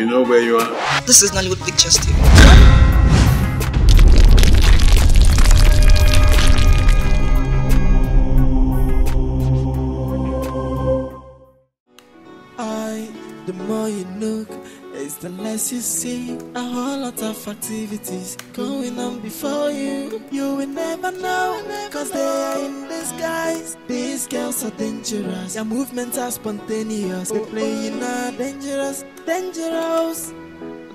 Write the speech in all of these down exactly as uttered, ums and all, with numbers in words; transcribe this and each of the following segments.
You know where you are? This is Nollywood Pictures T V. I, the more you look, it's the less you see. A whole lot of activities going on before you. You will never know, cause they are in disguise. These girls are dangerous, their movements are spontaneous. They're playing a dangerous, dangerous,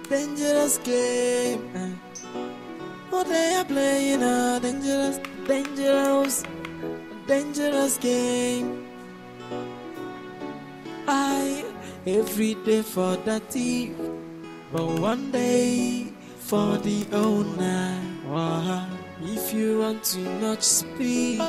dangerous game. Oh, they are playing a dangerous, dangerous, dangerous game. I, every day for the thief, but one day for the owner. Wow. If you want too much speed,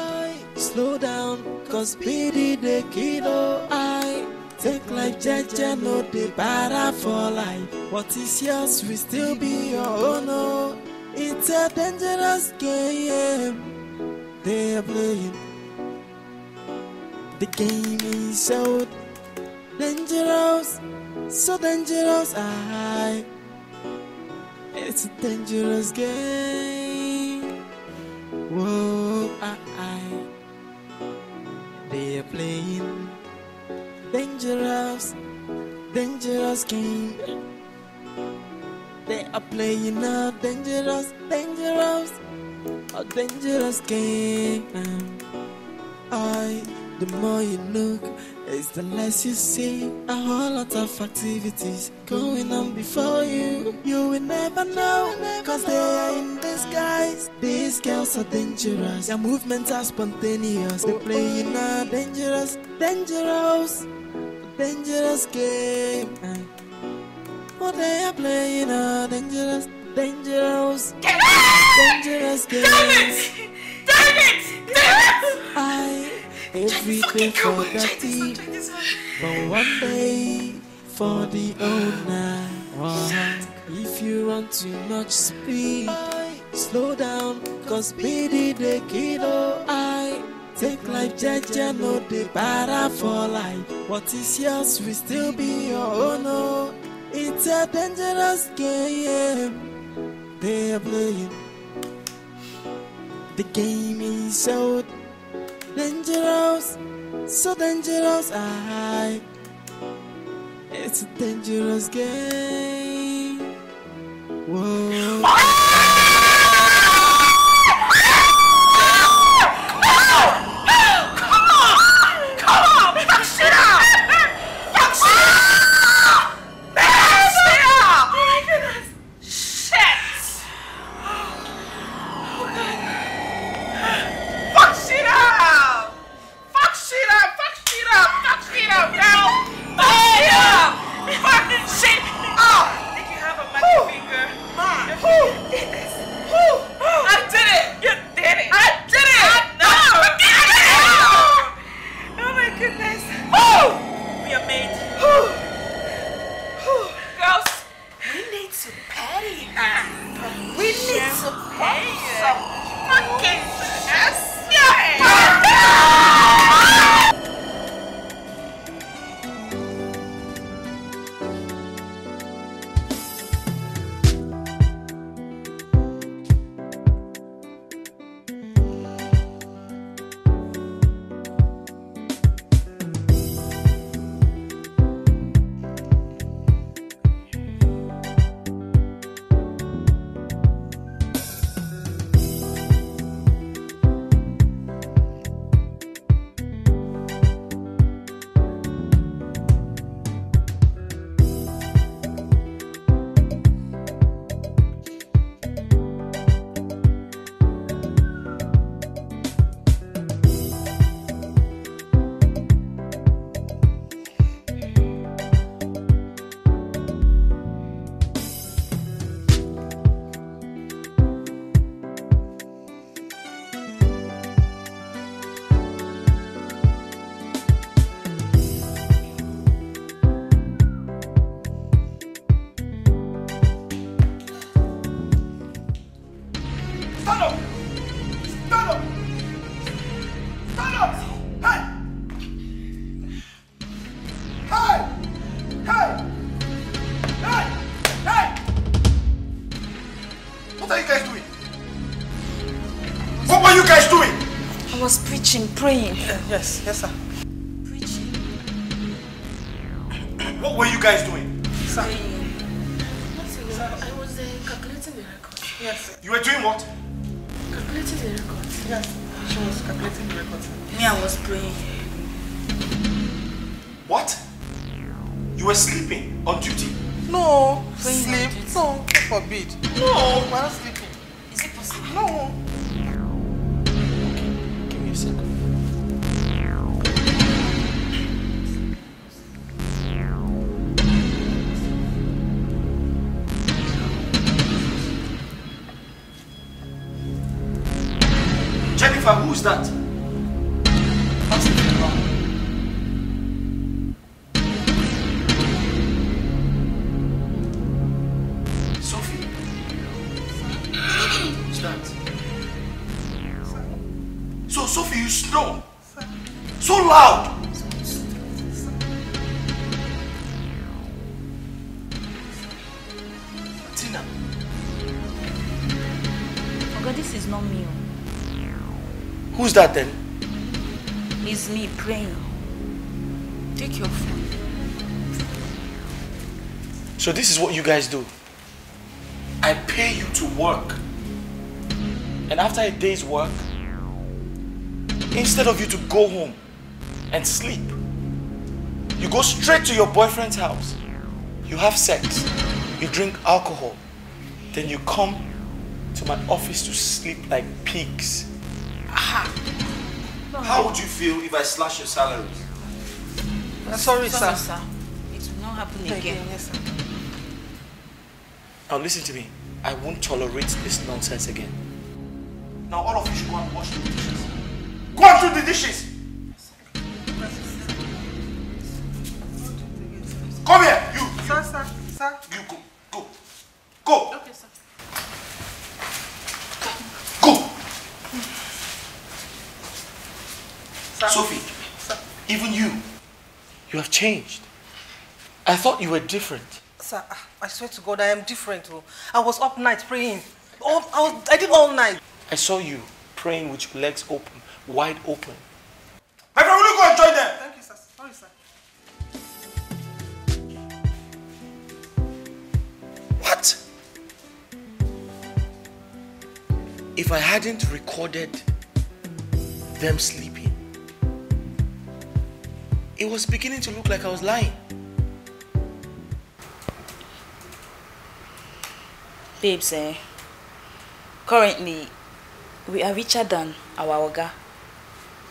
slow down, cause speedy the kiddo. I take life, jaja, no the para for life. What is yours will still be your own. Oh, it's a dangerous game they are playing. The game is so dangerous, so dangerous. I, it's a dangerous game. Whoa, I, I. They are playing dangerous, dangerous game. They are playing a dangerous, dangerous, a dangerous game. I, the more you look, it's the less you see. A whole lot of activities going on before you. You will never know, cause they are in disguise. These girls are dangerous, their movements are spontaneous. They're playing a dangerous, dangerous, dangerous game. Oh, they are playing a dangerous, dangerous, dangerous game. Damn it! Damn it! Damn it! I, everything for the thief, but one day for the owner. Wow. If you want too much speed, slow down, cause speedy the kiddo. I take life, jaja, no the para for life. What is yours will still be your own. Oh, it's a dangerous game they are playing. The game is so dangerous, so dangerous. I, it's a dangerous game. Whoa. Woo! preaching, praying. Uh, yes, yes, sir. Preaching. What were you guys doing? Sir. I was uh, calculating the records. Yes. You were doing what? Calculating the records. Yes. She was calculating the records. Me, I was praying. What? You were sleeping on duty? No. Praying sleep? No. God forbid. No. We are not sleeping. Is it possible? No. Okay. Give me a second. Jennifer, who is that? That's Jennifer. Sophie, you snore so loud. Tina. Oh God, this is not me. Who's that then? It's me praying. Take your phone. So this is what you guys do. I pay you to work. And after a day's work, instead of you to go home and sleep, you go straight to your boyfriend's house. You have sex. You drink alcohol. Then you come to my office to sleep like pigs. Aha. No, How no. would you feel if I slash your salary? I'm sorry, sorry, sir. sir. It will not happen again. again. Yes, sir. Now listen to me. I won't tolerate this nonsense again. Now all of you should go and wash the dishes. Go and do the dishes! Come here! You! you. Sir, sir, sir. You go! Go! Go! Okay, sir. Go! Sir. Sophie, sir. Even you, you have changed. I thought you were different. Sir, I swear to God, I am different. I was up night praying. All, I, was, I did all night. I saw you praying with your legs open. Wide open. My friend, will you go and join them? Thank you, sir. Sorry, sir. What? If I hadn't recorded them sleeping, it was beginning to look like I was lying. Babes, eh? Currently, we are richer than our Oga.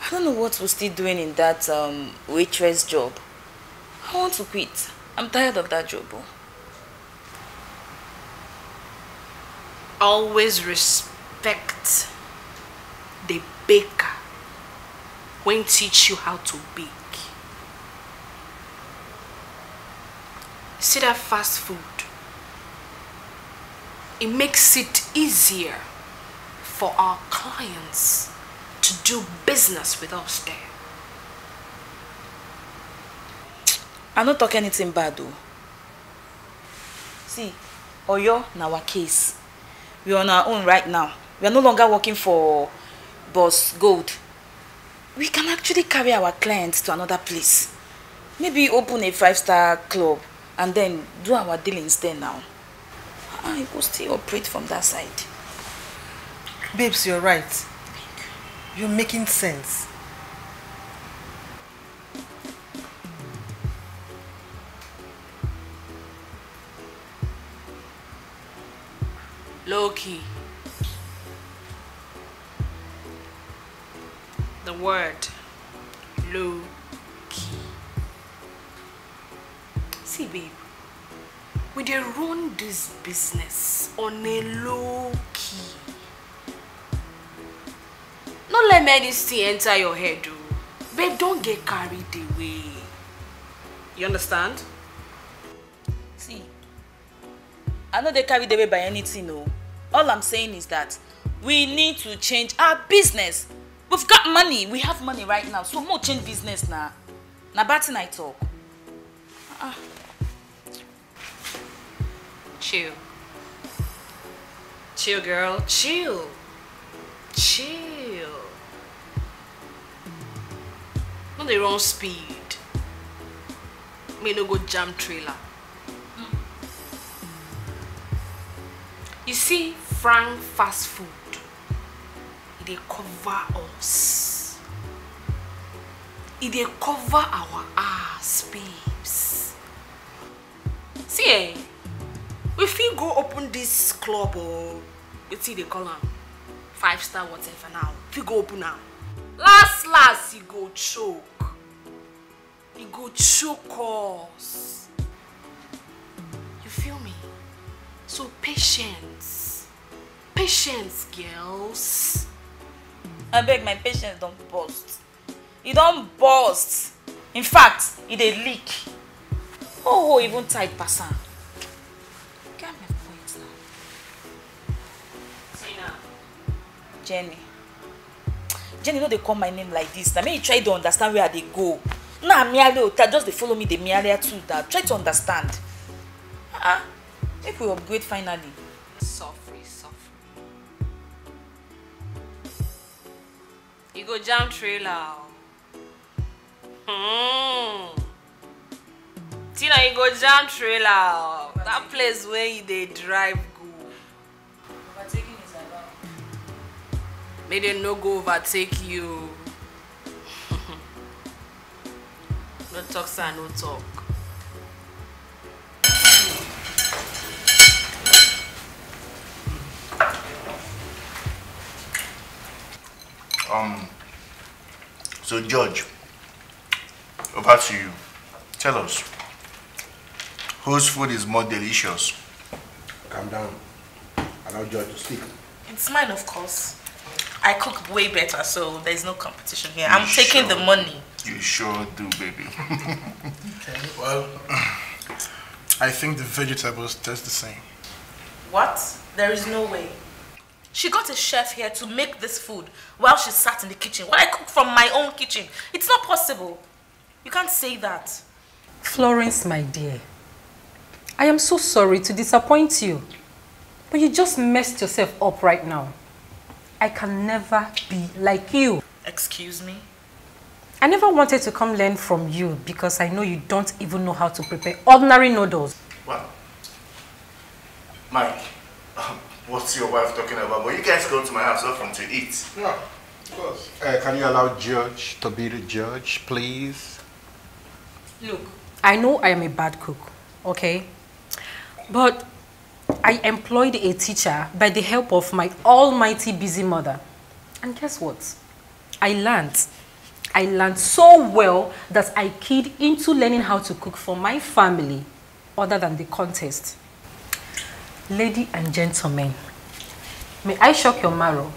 I don't know what we're still doing in that um, waitress job. I want to quit. I'm tired of that job. Always respect the baker when teach you how to bake. See that fast food? It makes it easier for our clients to do business with us there. I'm not talking anything bad though. See, Oyo, in our case, we're on our own right now. We're no longer working for Boss Gold. We can actually carry our clients to another place. Maybe open a five-star club and then do our dealings there now. I will still operate from that side. Babes, you're right. You're making sense. Loki. The word Loki. See, babe, we dey run this business on a low key. Don't let medicine enter your head, dude. Babe, don't get carried away. You understand? See, I know they carried away by anything, no. All I'm saying is that we need to change our business. We've got money. We have money right now. So more change business now. Now, bad thing I talk. Uh-uh. Chill. Chill, girl. Chill. Chill. When they run speed, may no go jam trailer. Mm. You see, Frank fast food, they cover us. They cover our ass, babes. See, eh? If we go open this club or we see the column, five star whatever now. If we go open now. Last, last, you go choke. You go choke us. You feel me? So patience. Patience, girls. I beg, my patience don't bust. It don't bust. In fact, it a leak. Oh, even tight person. Get my point now. See now. Jenny. Jenny, no, they call my name like this. I mean, you try to understand where they go. Nah, merely, just they follow me, they merely too. That try to understand. Ah, uh -uh. If we upgrade finally. Suffering, suffering. You go jam trailer. Hmm. Tina, you go jam trailer. That place where they drive. May they no go overtake you. No talk, sir, no talk. Um, so George, over to you. Tell us, whose food is more delicious? Calm down. Allow George to speak. It's mine, of course. I cook way better, so there's no competition here. I'm you taking sure. the money. You sure do, baby. Okay. Well, I think the vegetables taste the same. What? There is no way. She got a chef here to make this food while she sat in the kitchen. While I cook from my own kitchen. It's not possible. You can't say that. Florence, my dear, I am so sorry to disappoint you, but you just messed yourself up right now. I can never be like you. Excuse me? I never wanted to come learn from you because I know you don't even know how to prepare ordinary noodles. Well, Mike, um, what's your wife talking about? But you guys go to my house often to eat. Yeah, of course. Uh, can you allow George to be the judge, please? Look, I know I am a bad cook, okay? But I employed a teacher by the help of my almighty busy mother. And guess what? I learned. I learned so well that I keyed into learning how to cook for my family other than the contest. Ladies and gentlemen, may I shock your marrow?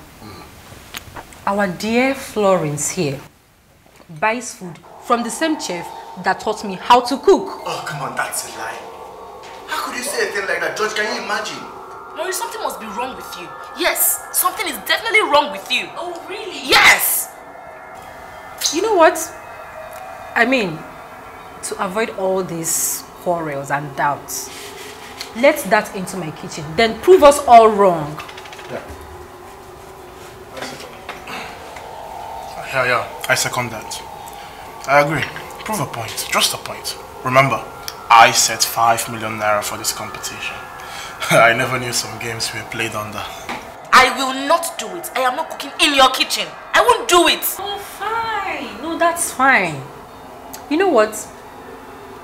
Our dear Florence here buys food from the same chef that taught me how to cook. Oh, come on, that's a lie. How could you say a thing like that, George? Can you imagine? Maurice, something must be wrong with you. Yes, something is definitely wrong with you. Oh, really? Yes! You know what? I mean, to avoid all these quarrels and doubts, let that into my kitchen, then prove us all wrong. Yeah. Yeah, yeah, I second that. I agree. Prove a point, just a point. Remember, I set five million naira for this competition. I never knew some games were played under. I will not do it. I am not cooking in your kitchen. I won't do it. Oh, fine. No, that's fine. You know what?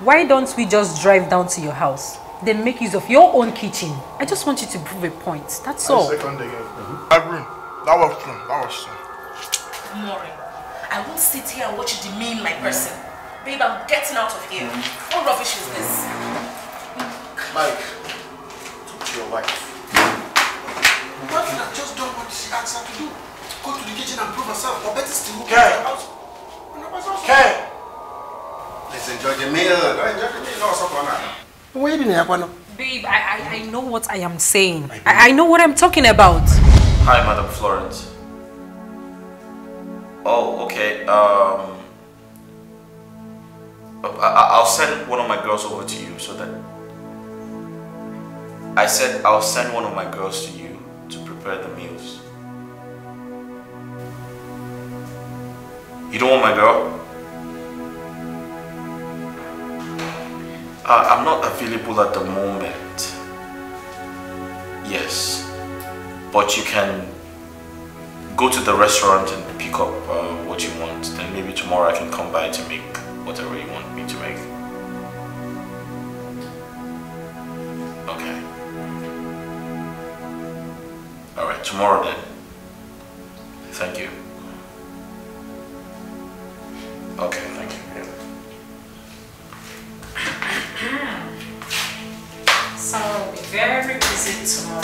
Why don't we just drive down to your house, then make use of your own kitchen? I just want you to prove a point. That's all. I second again. That room. That was fun. That was fun. Maureen, I won't sit here and watch you demean my person. Babe, I'm getting out of here. What rubbish is this? Mike, talk to your wife. What if I just don't want she asks her to do? Go to the kitchen and prove herself, or better still, okay. Okay. Let's enjoy the meal. Enjoy the meal. Wait a minute. Babe, I, I, I know what I am saying. I, I know what I'm talking about. Hi, Madam Florence. Oh, okay. Um... I'll send one of my girls over to you so that... I said I'll send one of my girls to you to prepare the meals. You don't want my girl? Uh, I'm not available at the moment. Yes. But you can go to the restaurant and pick up uh, what you want. Then maybe tomorrow I can come by to make whatever you want me to make. Okay. Alright, tomorrow then. Thank you. Okay, thank you. Someone will be very busy tomorrow.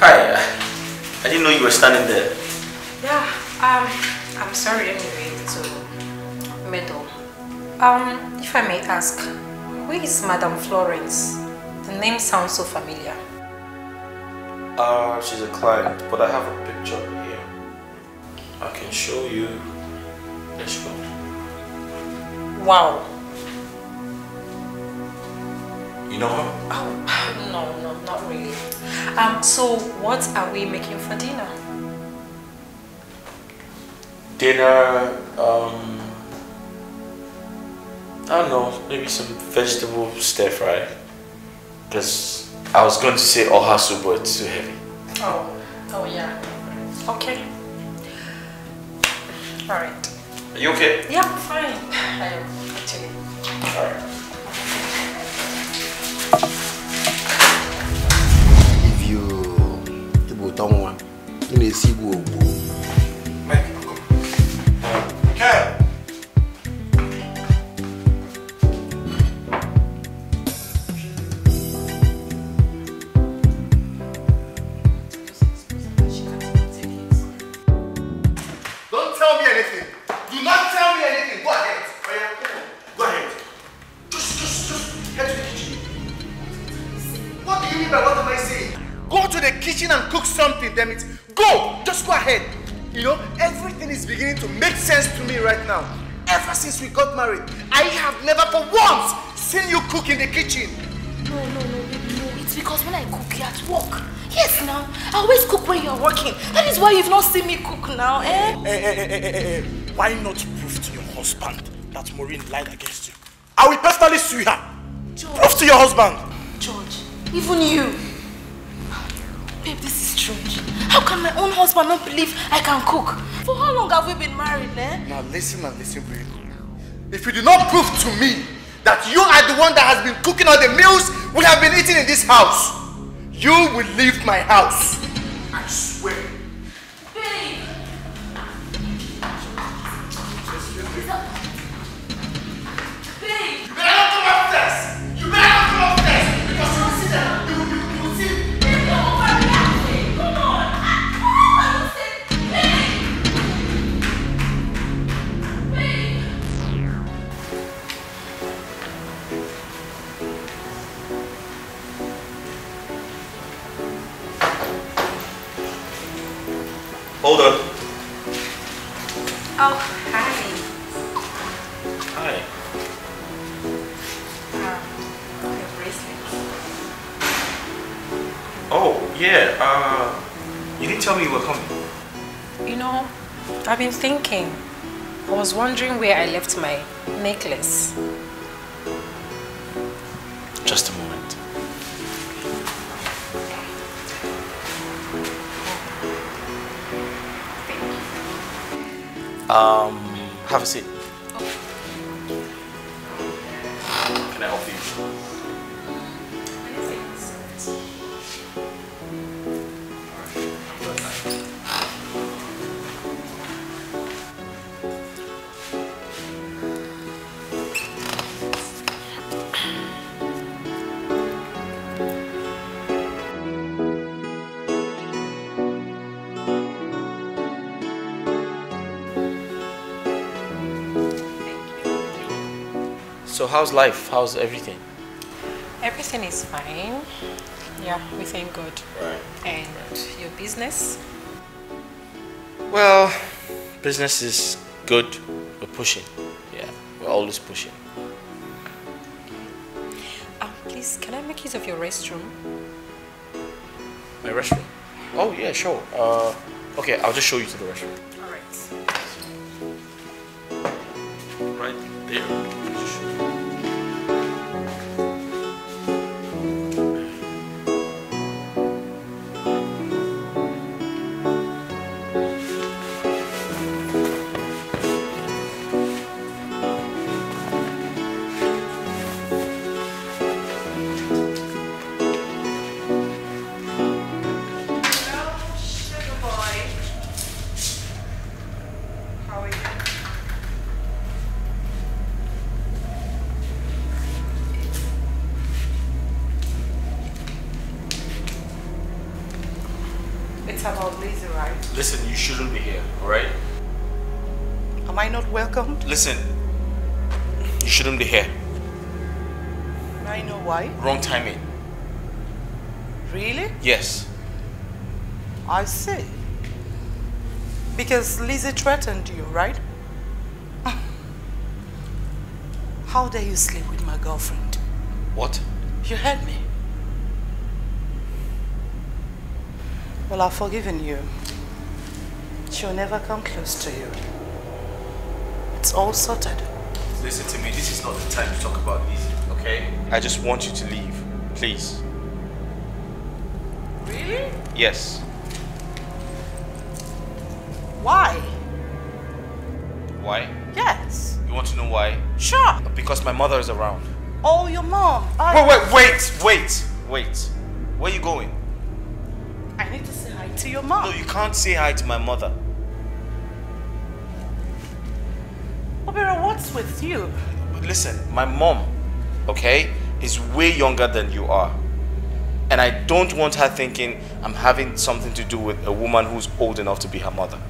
Hi, uh, I didn't know you were standing there. Yeah, um, I'm sorry anyway to meddle. Um, if I may ask, where is Madame Florence? The name sounds so familiar. Uh, she's a client, but I have a picture here. I can show you. Let's go. Wow. You know her? Oh, no, no, not really. Um, so what are we making for dinner? Dinner, um, I don't know, maybe some vegetable stir fry. Because I was going to say ohasu, but it's too heavy. Oh, oh yeah. Okay. Alright. Are you okay? Yeah, I'm fine. I am, actually. Alright. If you... you don't want, you may see who will go. Mike, go. Okay. Since we got married, I have never for once seen you cook in the kitchen. No, no, no, baby, no. It's because when I cook, you're at work. Yes, now. I always cook when you're working. That is why you've not seen me cook now, eh? Eh, eh, eh, eh, eh, eh. Why not prove to your husband that Maureen lied against you? I will personally sue her. George. Prove to your husband. George, even you. Babe, this is strange. How can my own husband not believe I can cook? For how long have we been married, eh? Now listen and listen, baby. If you do not prove to me that you are the one that has been cooking all the meals we have been eating in this house, you will leave my house. I swear. Babe! Excuse me. Babe! You better not come up this! You better not come up this! Because you will see that. You will, you will see. Babe, don't overreact. Come on. I will say, babe! Hold on. Oh, hi. Hi. Um, the bracelets. Oh, yeah. Uh, you didn't tell me you were coming. You know, I've been thinking. I was wondering where I left my necklace. Just a moment. Um, have a seat. Oh. Can I help you? So how's life? How's everything? Everything is fine. Yeah, we thank God. Right. And right. Your business? Well, business is good. We're pushing. Yeah, we're always pushing. Um, please, can I make use of your restroom? My restroom? Oh yeah, sure. Uh, okay, I'll just show you to the restroom. All right. Right there. Thank you. It's about Lizzie, right? Listen, you shouldn't be here, all right? Am I not welcomed? Listen, you shouldn't be here. I know why. Wrong timing. Really? Yes. I see. Because Lizzie threatened you, right? How dare you sleep with my girlfriend? What? You heard me. Well, I've forgiven you. She'll never come close to you. It's all sorted. Listen to me, this is not the time to talk about Lizzie, okay? I just want you to leave, please. Really? Yes. Why? Why? Yes. You want to know why? Sure. Because my mother is around. Oh, your mom. I wait, wait, wait, wait, wait. Where are you going? I need to say hi to your mom. No, you can't say hi to my mother. Obera, what's with you? But listen, my mom, okay, is way younger than you are. And I don't want her thinking I'm having something to do with a woman who's old enough to be her mother.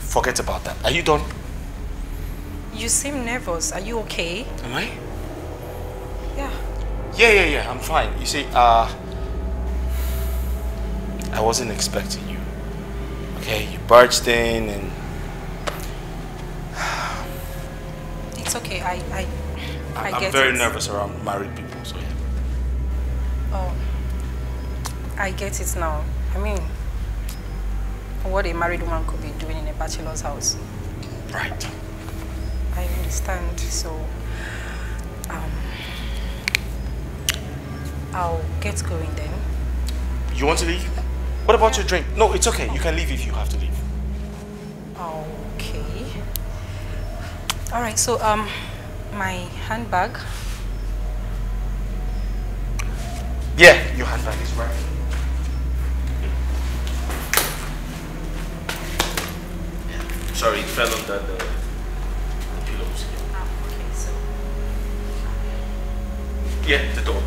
Forget about that. Are you done? You seem nervous. Are you okay? Am I? Yeah. Yeah, yeah, yeah. I'm fine. You see, uh, I wasn't expecting you. Okay, you barged in and... It's okay. I, I, I, I get it. I'm very nervous around married people, so yeah. Oh, I get it now. I mean, what a married woman could be doing in a bachelor's house. Right. I understand, so um, I'll get going then. You want to leave? What about yeah. your drink? No, it's okay. Oh. You can leave if you have to leave. Okay. All right, so um, my handbag. Yeah, your handbag is right. Sorry, it fell under the, the pillows. Ah, okay, so... Yeah, the door.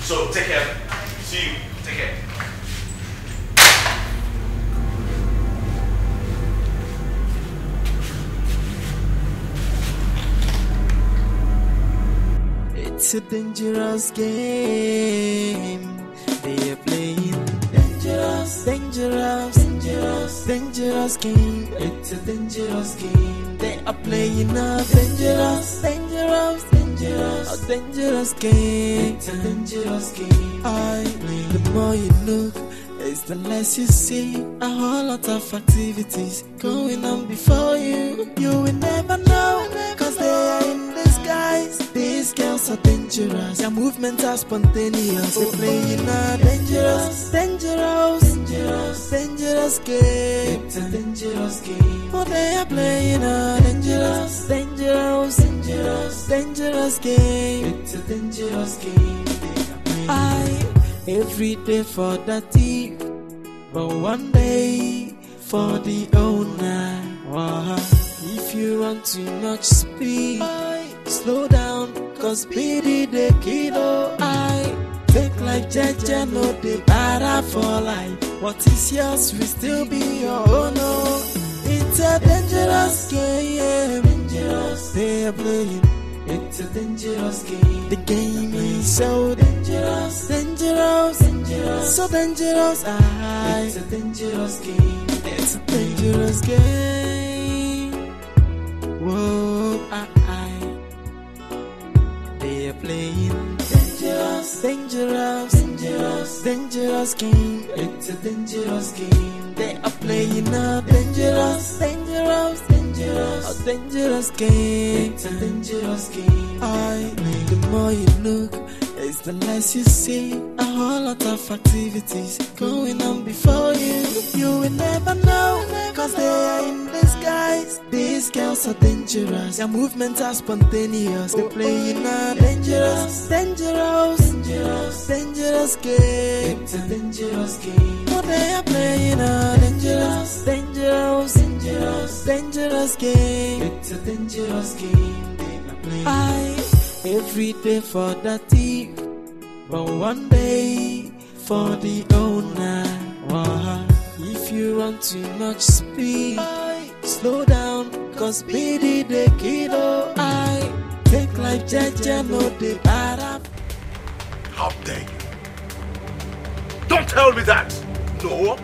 So, take care. See you. Take care. It's a dangerous game. They are playing dangerous, dangerous, dangerous, dangerous game. It's a dangerous game. They are playing a dangerous, dangerous, dangerous, a dangerous game. It's a dangerous game. I mean, the more you look, it's the less you see. A whole lot of activities going on before you. You will never know, cause they are in disguise. These girls are dangerous, their movements are spontaneous. They playing a dangerous, dangerous, dangerous, dangerous game. It's a dangerous game. Oh, they are playing a dangerous, dangerous, dangerous, dangerous game. It's a dangerous game. I every day for the thief, but one day for the owner. Wow. If you run too much speed, slow down, cause pity the kiddo. I take like Jaja, no the para for life. What is yours will still be your own. No, it's a dangerous game. Dangerous, they are playing. It's a dangerous game. The game is so dangerous, dangerous, dangerous, so dangerous. I. It's a dangerous game. It's a dangerous game. Whoa, I. They are playing dangerous, dangerous, dangerous, It's dangerous game, it's a dangerous game. They are playing a dangerous, dangerous, dangerous, a dangerous game. It's a dangerous game. I mean, the more you look, it's the less you see. A whole lot of activities going on before you. You will never know, cause they are in disguise. These girls are dangerous, their movements are spontaneous. They're playing a dangerous, dangerous, dangerous, dangerous game. It's a dangerous game. What they are playing a dangerous, dangerous, dangerous, dangerous game. It's a dangerous game. I every day for the thief, but one day for the owner. Wow. If you run too much speed, I slow down, cause speedy the kiddo. I take life jaja, no the Arab. How dare you? Don't tell me that! No!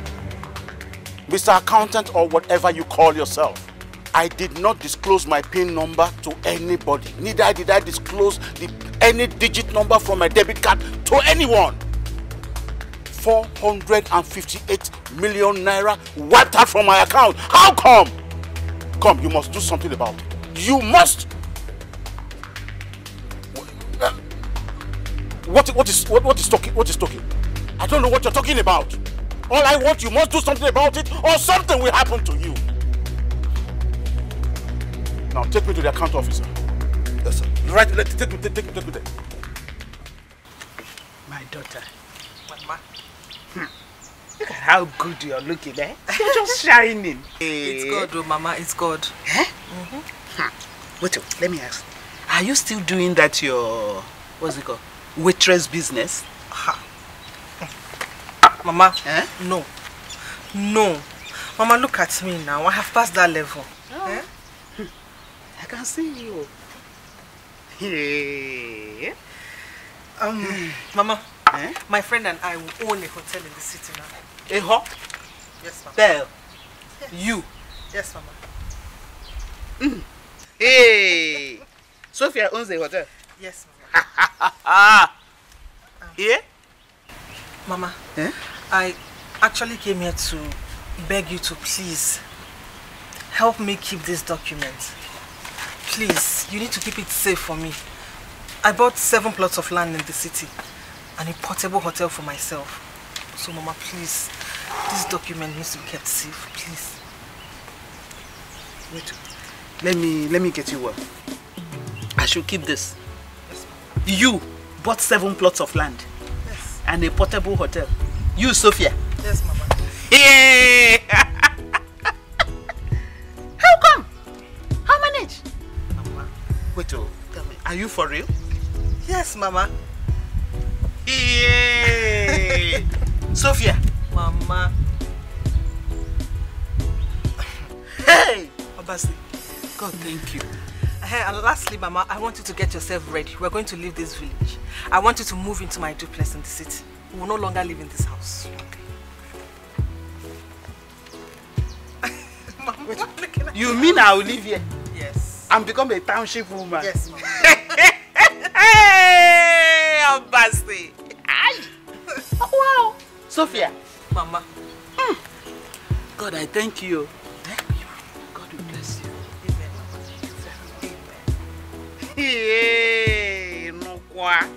Mister Accountant or whatever you call yourself, I did not disclose my PIN number to anybody. Neither did I disclose the, any digit number from my debit card to anyone. four hundred fifty-eight million naira wiped out from my account. How come? Come, you must do something about it. You must. What, what is, what, what is talking? What is talking? I don't know what you're talking about. All I want, you must do something about it, or something will happen to you. Now take me to the account officer. Yes, sir. Right, let take me, take me, take me there. My daughter, Mama. Hmm. Look at how good you're looking, eh? You're just shining. It's God, oh Mama. It's God. Eh? Mhm. Hmm. Wait, let me ask. Are you still doing that your what's it called waitress business? Ha. Hmm. Mama. Eh? No. No. Mama, look at me now. I have passed that level. Oh. Eh? I can see you. Yeah. Um, Mama, eh? My friend and I will own a hotel in the city now. A hop? Yes, Mama. Bell. Yes. You? Yes, Mama. Mm. Hey! Sophia owns a hotel? Yes, Mama. Yeah? Mama, eh? I actually came here to beg you to please help me keep this document. Please, you need to keep it safe for me. I bought seven plots of land in the city and a portable hotel for myself. So, Mama, please, this document needs to be kept safe, please. Wait, let me let me get you one. I should keep this. Yes, you bought seven plots of land, yes, and a portable hotel. You, Sophia. Yes, Mama. Hey! How come? How manage? Wait, oh, tell me, are you for real? Yes, Mama. Yeah. Sophia. Mama. Hey! Obasi. God, thank you. Hey, and lastly, Mama, I want you to get yourself ready. We're going to leave this village. I want you to move into my duplex in the city. We will no longer live in this house. Okay. Mama, wait, looking at you me. Mean I will live here? Yes. And become a township woman. Yes, Mama. Hey, Ambassador. Aye. Oh, wow. Sophia. Mama. Mm. God, I thank you. Thank you. God will bless you. Amen, Mama. Hey, no qua.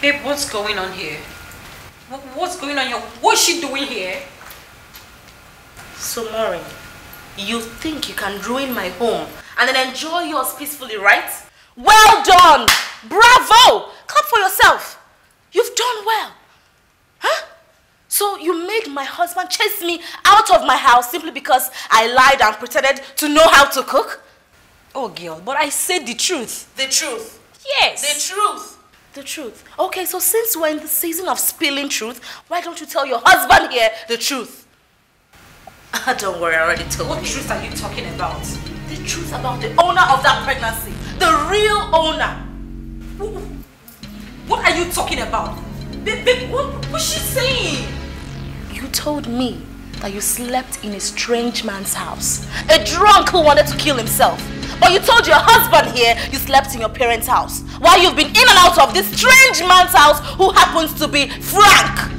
Babe, what's going on here? What's going on here? What's she doing here? So, Maureen, you think you can ruin my home and then enjoy yours peacefully, right? Well done! Bravo! Clap for yourself. You've done well. Huh? So you made my husband chase me out of my house simply because I lied and pretended to know how to cook? Oh, girl, but I said the truth. The truth? Yes. The truth. The truth. Okay, so since we're in the season of spilling truth, why don't you tell your husband here the truth? Don't worry, I already told you. What truth are you talking about? The truth about the owner of that pregnancy. The real owner. What are you talking about? What was she saying? You told me that you slept in a strange man's house. A drunk who wanted to kill himself. But you told your husband here you slept in your parents' house. While you've been in and out of this strange man's house who happens to be Frank.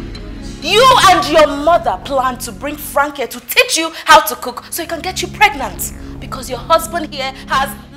You and your mother planned to bring Frank here to teach you how to cook so he can get you pregnant. Because your husband here has